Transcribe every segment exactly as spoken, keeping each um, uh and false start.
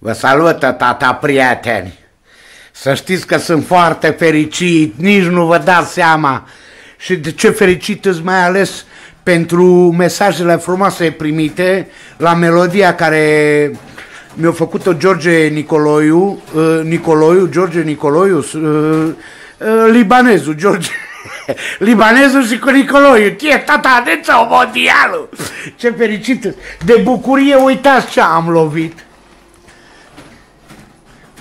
Vă salută tata, prieteni! Să știți că sunt foarte fericit, nici nu vă dați seama. Și de ce fericit îți mai ales pentru mesajele frumoase primite la melodia care mi-a făcut-o George Nicoloiu, uh, Nicoloiu, George Nicoloiu, uh, uh, libanezul, George... Libanezul și cu Nicoloiu, tie tata, Nelson Mondialu! Ce fericit! De bucurie, uitați ce am lovit!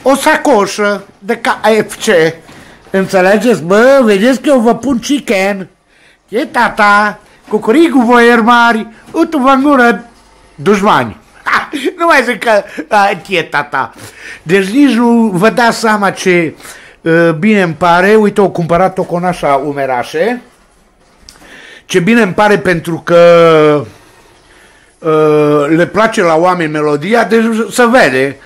O sacoșă de K F C, înțelegeți? Bă, vedeți că eu vă pun chicken, e tata, cucurii cu voieri mari, utu-vă în gură, dușmani. Ha, nu mai zic că a, e tata. Deci nici nu vă dați seama ce uh, bine îmi pare, uite, o cumpărat toconașa umerașe, ce bine îmi pare pentru că uh, le place la oameni melodia, deci se vede.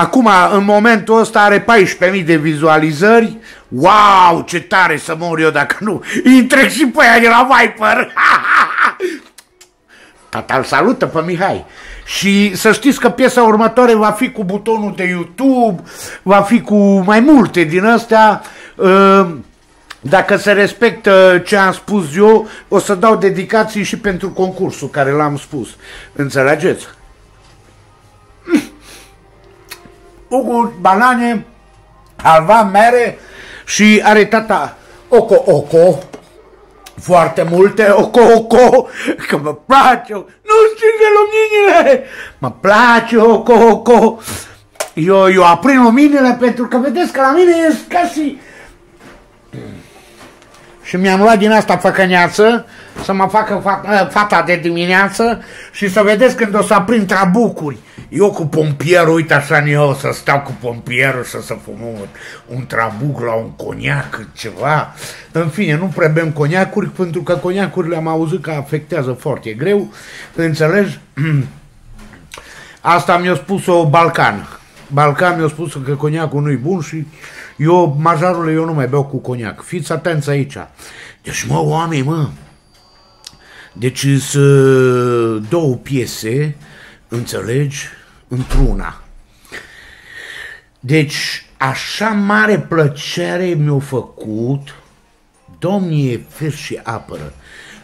Acum, în momentul ăsta, are paisprezece mii de vizualizări. Wow, ce tare să mor eu dacă nu. Îi trec și pe aia de la Viper. Tata-l salută pe Mihai. Și să știți că piesa următoare va fi cu butonul de YouTube, va fi cu mai multe din astea. Dacă se respectă ce am spus eu, o să dau dedicații și pentru concursul care l-am spus. Înțelegeți? Ucuri, banane, halva, mere și are tata oco-oco, foarte multe oco-oco, că mă place, nu stinge luminile, mă place oco-oco, eu, eu aprind luminile pentru că vedeți că la mine e ca și... Și mi-am luat din asta făcăneață, să mă facă fa fata de dimineață și să vedeți când o să aprind trabucuri. Eu cu pompierul, uite așa, eu o să stau cu pompierul și o să fumăm un, un trabuc la un coniac, ceva. În fine, nu prea bem coniacuri, pentru că coniacurile am auzit că afectează foarte greu, înțelegi? Asta mi-a spus-o Balcan. Balcan mi-a spus că coniacul nu-i bun și eu, majarule, eu nu mai beau cu coniac. Fiți atenți aici. Deci, mă, oameni, mă, deci sunt două piese, înțelegi, într-una. Deci, așa mare plăcere mi-a făcut, domnie, fer și apără.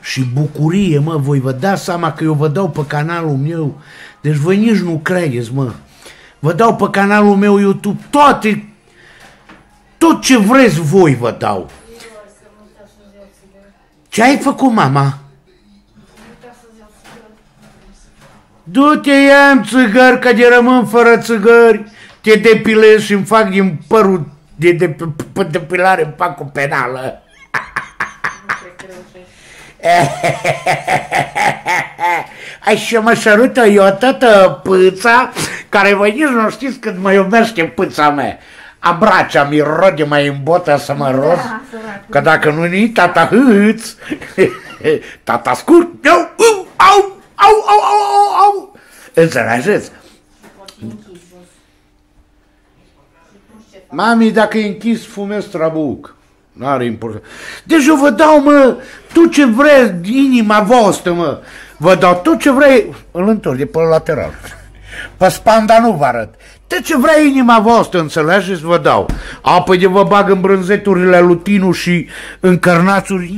Și bucurie, mă, voi vă dați seama că eu vă dau pe canalul meu, deci voi nici nu credeți, mă. Vă dau pe canalul meu YouTube toate, tot ce vreți voi vă dau. Ce ai făcut, mama? Du-te, ia-mi țigări, că de rămân fără țigări, te depilez și îmi fac din părul de depilare, îmi fac o penală. Așa mă sărută eu, tătă, pâța, care voi nici nu știți cât mă iubește pâța mea. Abracea mi rode mai în botă să mă roz, da, că dacă nu ni tata hâț, tata scurt, eu, au, au, au, au, au, au. Înțelegeți? Mami, dacă e închis, fumez trabuc. N-are importanță. Deci eu vă dau, mă, tot ce vreți, inima voastră, mă. Vă dau tot ce vrei. Îl întorc de pe lateral. Pe spanda nu vă arăt. Tot ce vrei inima voastră, înțelegeți, vă dau. A, păi de vă bag în brânzeturile lutinul și în cărnațuri.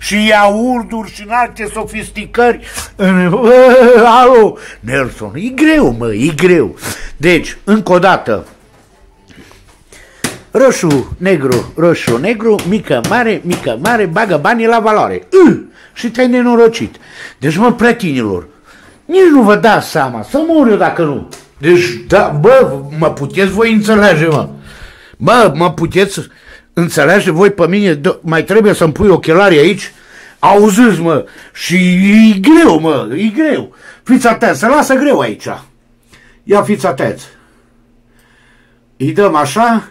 Și iaurduri și în alte sofisticări. Alo, Nelson, e greu, mă, e greu. Deci, încă o dată. Roșu, negru, roșu, negru, mică, mare, mică, mare, bagă banii la valoare. Ui, și te-ai nenorocit. Deci, mă, pretinilor, nici nu vă dați seama, să mor eu dacă nu. Deci, da, bă, mă puteți voi înțelege, mă. Bă, mă puteți înțelege voi pe mine, mai trebuie să-mi pui ochelarii aici. Auziți, mă, și e greu, mă, e greu. Fiți atenți, se lasă greu aici. Ia fiți atenți. Îi dăm așa.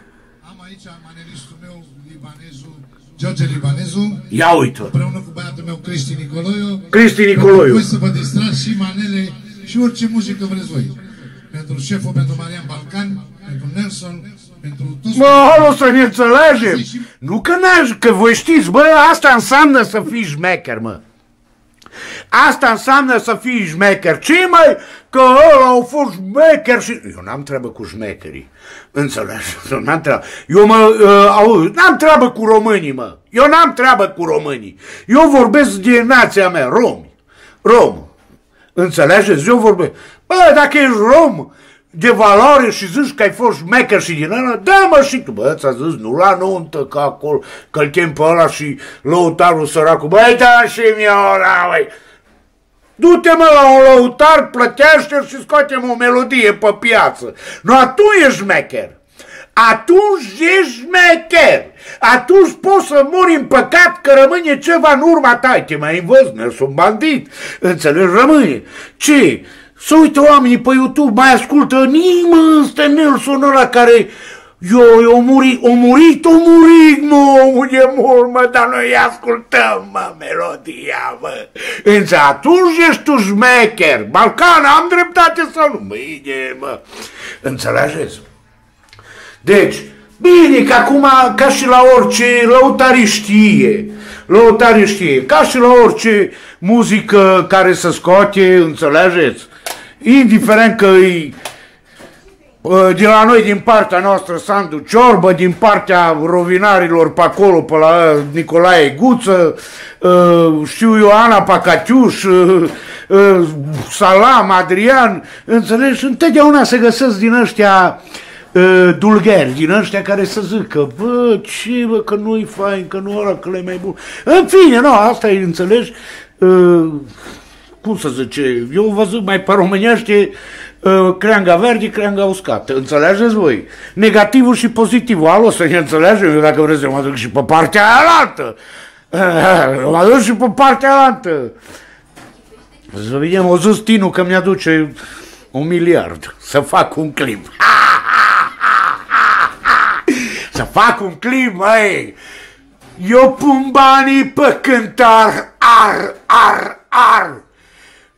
George Libanezu, ia uite, împreună cu băiatul meu Cristi Nicoloiu. Cristi Nicoloiu. Voi să vă distrați și manele și orice muzică vreți voi. Pentru șeful, pentru Marian Balcan, pentru Nelson, pentru toți. Mă, halo să ne înțelegem. Și... Nu că, că voi știți, bă, asta înseamnă să fii șmecher, mă. Asta înseamnă să fii șmecher. Ce mai? Că ăla au fost șmecher și... Eu n-am treabă cu șmecherii. Înțelegi? Eu n-am treabă. Eu mă... Uh, auzi, n-am treabă cu românii, mă. Eu n-am treabă cu românii. Eu vorbesc de nația mea, romi. Rom. Înțelegeți? Eu vorbesc. Bă, dacă ești rom... de valoare și zici că ai fost șmecher și din ăla, da mă și tu, bă, ți-a zis, nu la nuntă, că acolo, că-l chem pe ăla și lăutarul săracul, băi, da și mi-o ăla, băi. Du-te mă la un lăutar, plătește-l și scoate-mi o melodie pe piață. Nu, atunci ești șmecher. Atunci ești șmecher. Atunci poți să mori în păcat că rămâne ceva în urma ta. Te mai învăț, ne sunt bandit. Înțelegi, rămâne. Ce? Să uită oamenii pe YouTube, mai ascultă, nimă, ăsta Nelson ăla care, eu, o murit, o murit, o murit, mă, omul e mort, mă, dar noi ascultăm, mă, melodia, mă. Însă atunci ești tu șmecher, Balcan, am dreptate sau nu, bine, mă, înțelegeți? Deci, bine, că acum, ca și la orice lăutari știe, lăutari știe, ca și la orice muzică care se scoate, înțelegeți? Indiferent că e de la noi, din partea noastră, Sandu Ciorbă, din partea rovinarilor pe acolo, pe la Nicolae Guță, știu Ioana Pacatiuș, Salam, Adrian, înțelegi? Întotdeauna se găsesc din ăștia dulgheri, din ăștia care să zică, bă, ce, bă, că nu-i fain, că nu ăla, că le mai bun. În fine, nu, asta e, înțelegi? Cum să zice, eu vă zic mai pe românește uh, creanga verde, creanga uscată. Înțelegeți voi? Negativul și pozitivul. Alo, să ne înțelegem, eu dacă vreți eu mă duc și pe partea aia uh, mă duc și pe partea aia. Să vedem, o zis Tinu că mi-aduce un miliard să fac un clip. Ha, ha, ha, ha, ha. Să fac un clip, măi! Eu pun banii pe cântar, ar, ar, ar!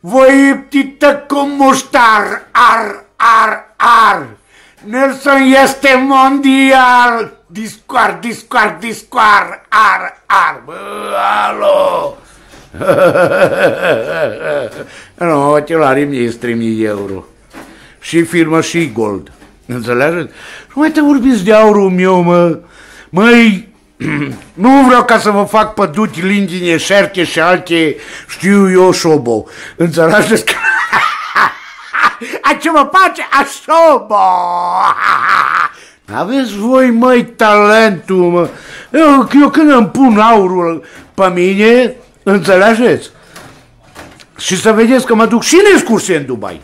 Voi ieptită cu muștar, ar, ar, ar! Nelson este mondial! Discoar, discoar, discoar, ar, ar! Bă, alo! Nu, no, te la rimii trei mii euro. Și firmă și gold. Înțelegeți? Nu mai te vorbiți de aurul meu, mă! Măi! Nu vreau ca să vă fac păduci, lingine, șerte și alte, știu eu, șobo. Înțelegeți că... A ce mă face? A șobo! Aveți voi, măi, talentul, mă. Eu, eu când îmi pun aurul pe mine, înțelegeți? Și să vedeți că mă duc și în excursie în Dubai.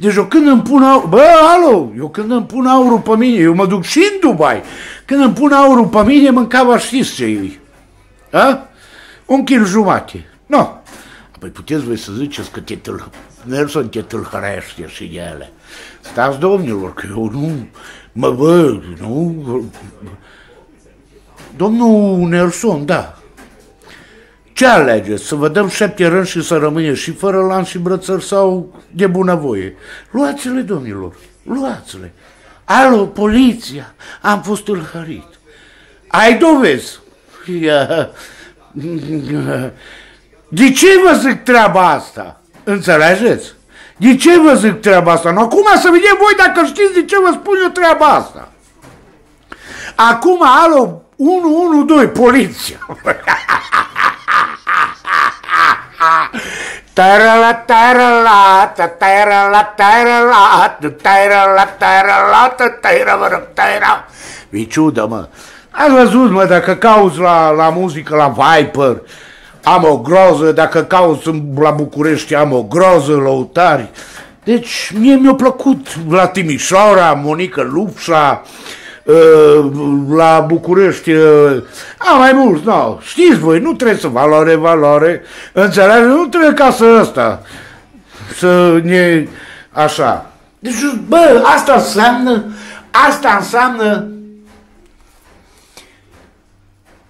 Deci eu când îmi pun aurul... Bă, alo, eu când îmi pun aurul pe mine, eu mă duc și în Dubai. Când îmi pun aurul pe mine, mâncava, știți ce-i? Un kil jumate. No. Păi puteți voi să ziceți că te Nelson te tâlhărește și de ele. Stați, domnilor, că eu nu... Mă, bă, nu... Domnul Nelson, da. Ce alegeți? Să vă dăm șapte rând și să rămâne și fără lanț și brățări sau de bunăvoie? Luați-le, domnilor, luați-le. Alo, poliția, am fost tâlhărit. Ai dovezi? De ce vă zic treaba asta? Înțelegeți? De ce vă zic treaba asta? No, acum să vedem voi dacă știți de ce vă spun eu treaba asta. Acum, alo, unu unu doi, poliția. Tarala, tarala, tarala, tarala, tarala, tarala, tarala, tarala. Viciudă, mă. Ați văzut, mă, dacă cauți la, la muzică, la Viper, am o groză, dacă cauți la București, am o groză, lăutari. Deci, mie mi-a plăcut la Timișoara, Monica Lupșa, la București, a, mai mult, nu, știți voi, nu trebuie să valoare, valoare, înțelegi, nu trebuie ca să ăsta, să ne, așa. Deci, bă, asta înseamnă, asta înseamnă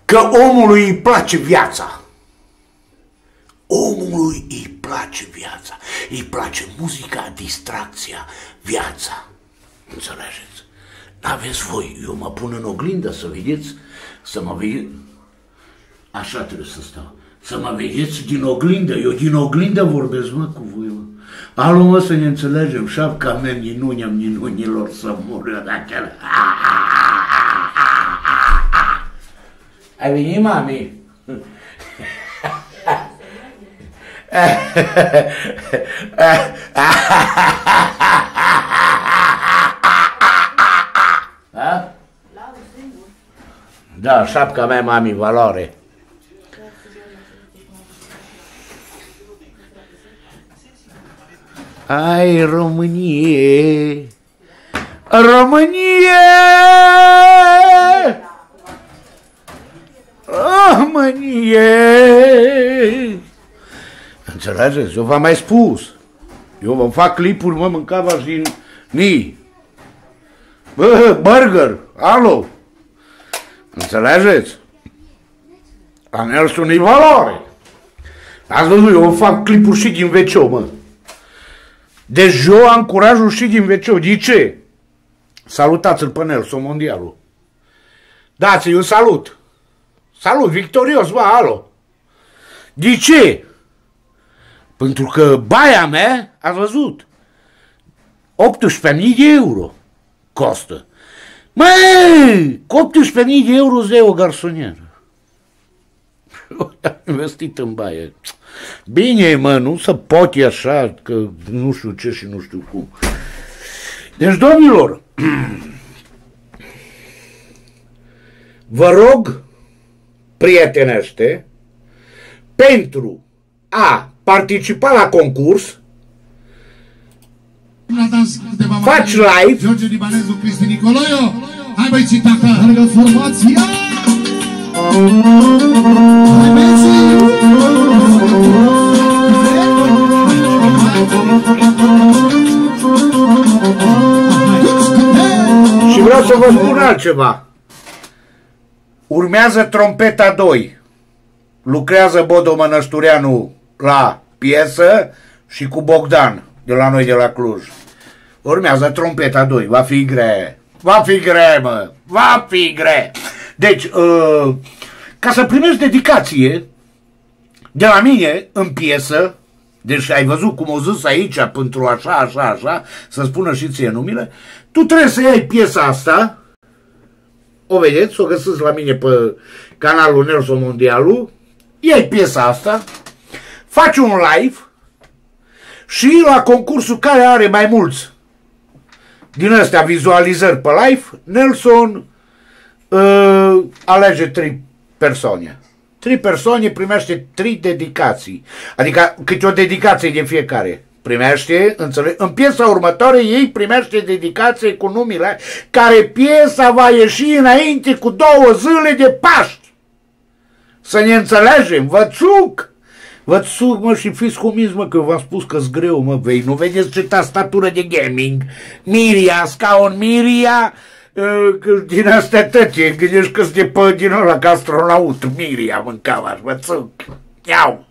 că omului îi place viața. Omului îi place viața, îi place muzica, distracția, viața, înțelegeți? N-aveți voi, eu mă pun în oglindă să vedeți, să mă vedeți, așa trebuie să stau, Să mă vedeți din oglindă, eu din oglindă vorbesc, mă, cu voi, mă. Alu, mă, să ne înțelegem, șapca mea ninunia-mi ninunilor să mură, dacă... Ai venit, mami? Da, șapca mea, mami, valoare. Ai, Românie! Românie! Românie! Înțelegeți? Eu v-am mai spus. Eu vă fac clipuri, mă, mâncava și ni. Bă, burger! Alo! Înțelegeți? A Nelson-i valoare! Ați văzut, eu vă fac clipuri și din veceu, mă. Deci eu am curajul și din veceu. De ce? Salutați-l pe Nelson Mondialu. Dați-i un salut. Salut, victorios, mă, alo. De ce? Pentru că baia mea, ați văzut, optsprezece mii de euro costă. Măi, cu optsprezece mii de euro îți dai o garsonieră. Am investit în baie. Bine, mă, nu să poti așa, că nu știu ce și nu știu cum. Deci, domnilor, vă rog, prietenește, pentru a participa la concurs, faci live, George Nicoloiu, Cristi Nicoloiu, hai băieții, taca, arăgă formația! Hai băieții! Și vreau să vă spun altceva. Urmează trompeta doi. Lucrează Bodo Mănăstureanu la piesă și cu Bogdan de la noi de la Cluj. Urmează trompeta doi. Va fi gre. Va fi gre, mă. Va fi gre. Deci, uh, ca să primești dedicație de la mine în piesă. Deci ai văzut cum o zis aici, pentru așa, așa, așa, să spună și ție numele. Tu trebuie să iei piesa asta, o vedeți, o găsiți la mine pe canalul Nelson Mondialu, iei piesa asta, faci un live și la concursul care are mai mulți din astea vizualizări pe live, Nelson uh, alege trei persoane. Trei persoane primește trei dedicații, adică câte o dedicație de fiecare primește, înțeleg? În piesa următoare ei primește dedicație cu numele, care piesa va ieși înainte cu două zile de Paști. Să ne înțelegem, vă țuc, vă țuc, mă, și fiți cuminți, mă, că v-am spus că-s greu, mă, vei, nu vedeți ce tastatură de gaming, Miria, scaun Miria, din astea tătie, gândești că-s de pe din ăla, că astronaut, Miria mâncava, mă țuc, iau!